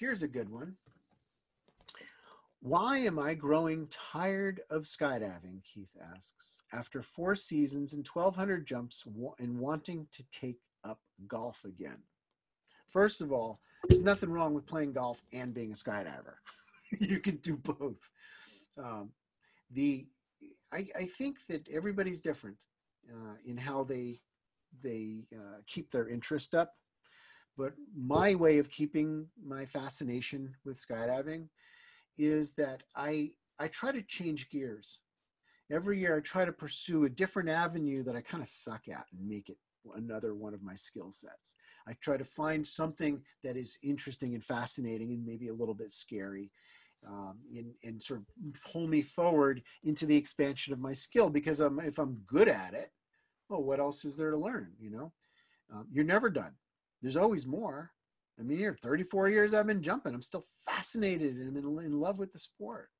Here's a good one. Why am I growing tired of skydiving, Keith asks, after 4 seasons and 1,200 jumps and wanting to take up golf again? First of all, there's nothing wrong with playing golf and being a skydiver. You can do both. I think that everybody's different in how they keep their interest up. But my way of keeping my fascination with skydiving is that I try to change gears. Every year I try to pursue a different avenue that I kind of suck at and make it another one of my skill sets. I try to find something that is interesting and fascinating and maybe a little bit scary and sort of pull me forward into the expansion of my skill, because if I'm good at it, well, what else is there to learn, you know? You're never done. There's always more. I mean, here, 34 years I've been jumping. I'm still fascinated and I'm in love with the sport.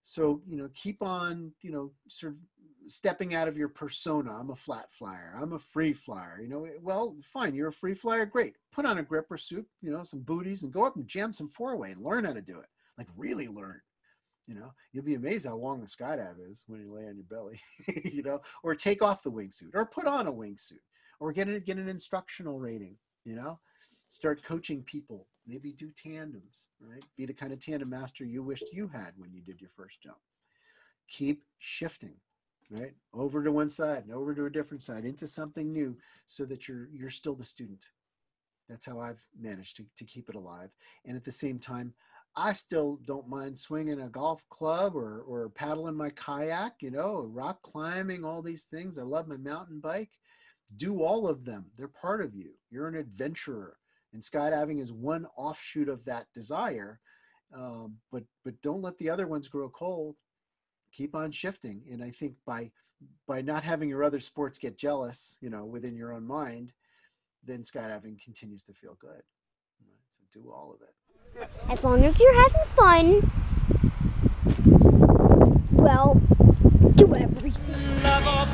So, you know, keep on, you know, sort of stepping out of your persona. I'm a flat flyer. I'm a free flyer. You know, well, fine. You're a free flyer. Great. Put on a gripper suit, you know, some booties, and go up and jam some four-way and learn how to do it. Like, really learn. You know, you'll be amazed how long the skydive is when you lay on your belly, you know, or take off the wingsuit or put on a wingsuit or get an instructional rating, you know. Start coaching people, maybe do tandems, right? Be the kind of tandem master you wished you had when you did your first jump. Keep shifting, right? Over to one side and over to a different side, into something new, so that you're still the student. That's how I've managed to keep it alive. And at the same time, I still don't mind swinging a golf club or paddling my kayak, you know, rock climbing, all these things. I love my mountain bike. Do all of them. They're part of you. You're an adventurer. And skydiving is one offshoot of that desire, but don't let the other ones grow cold. Keep on shifting. And I think by not having your other sports get jealous, you know, within your own mind, then skydiving continues to feel good. So do all of it. As long as you're having fun, well, do everything.